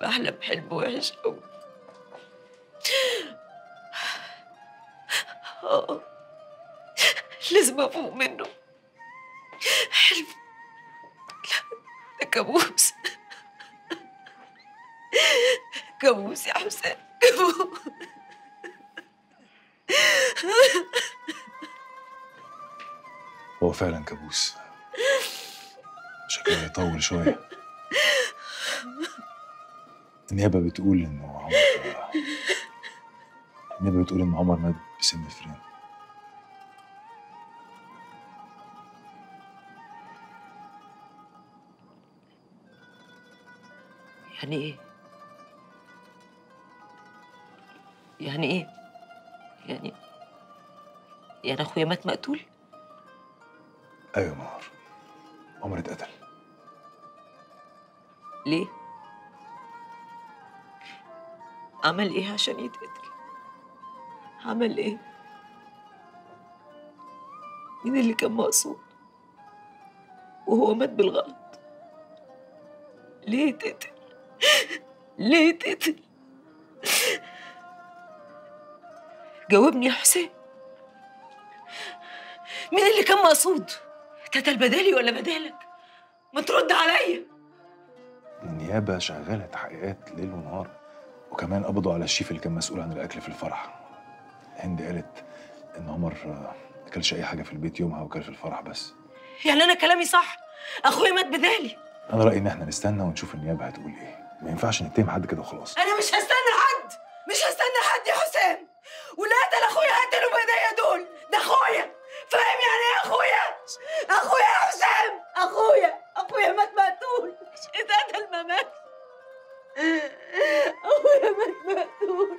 بحلم حلم وحش قوي. لازم افوق منه. حلم، لا ده كابوس، كابوس يا حسين، كابوس. هو فعلا كابوس، شكله هيطول شويه. النيابه بتقول انه عمر، النيابه بتقول ان عمر مات بسن الفرين. يعني ايه؟ يعني ايه؟ يعني اخويا مات مقتول؟ ايوه يا منار، عمر اتقتل. ليه؟ عمل ايه عشان يتقتل؟ عمل ايه؟ مين اللي كان مقصود؟ وهو مات بالغلط. ليه يتقتل؟ ليه يتقتل؟ جاوبني يا حسين، مين اللي كان مقصود؟ اتقتل بدالي ولا بدالك؟ ما ترد عليا. النيابه شغاله تحقيقات ليل ونهار، وكمان قبضوا على الشيف اللي كان مسؤول عن الاكل في الفرح. هند قالت ان عمر ما اكلش اي حاجه في البيت يومها وكل في الفرح بس. يعني انا كلامي صح، اخويا مات بدالي. انا رايي ان احنا نستنى ونشوف النيابه هتقول ايه. ما ينفعش نتهم حد كده وخلاص. انا مش هستنى حد، مش هستنى حد يا حسام. واللي قتل اخويا قتلوا بايديا دول، ده اخويا، فاهم يعني ايه اخويا؟ اخويا يا حسام، اخويا، اخويا مات مقتول، مش اتقتل ما مات. اخويا مات مقتول.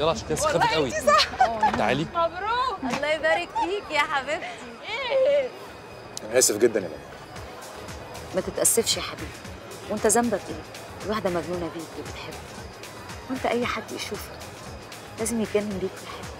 يلا عشان كده سخفت قوي. والله انتي صح. تعالي. مبروك. الله يبارك فيك يا حبيبتي. ايه؟ انا اسف جدا يا منار. ما تتاسفش يا حبيبي، وانت ذنبك ايه؟ الواحده مجنونه بيك، بتحبك، وانت اي حد يشوفك لازم يتجنن بيك في الحياه.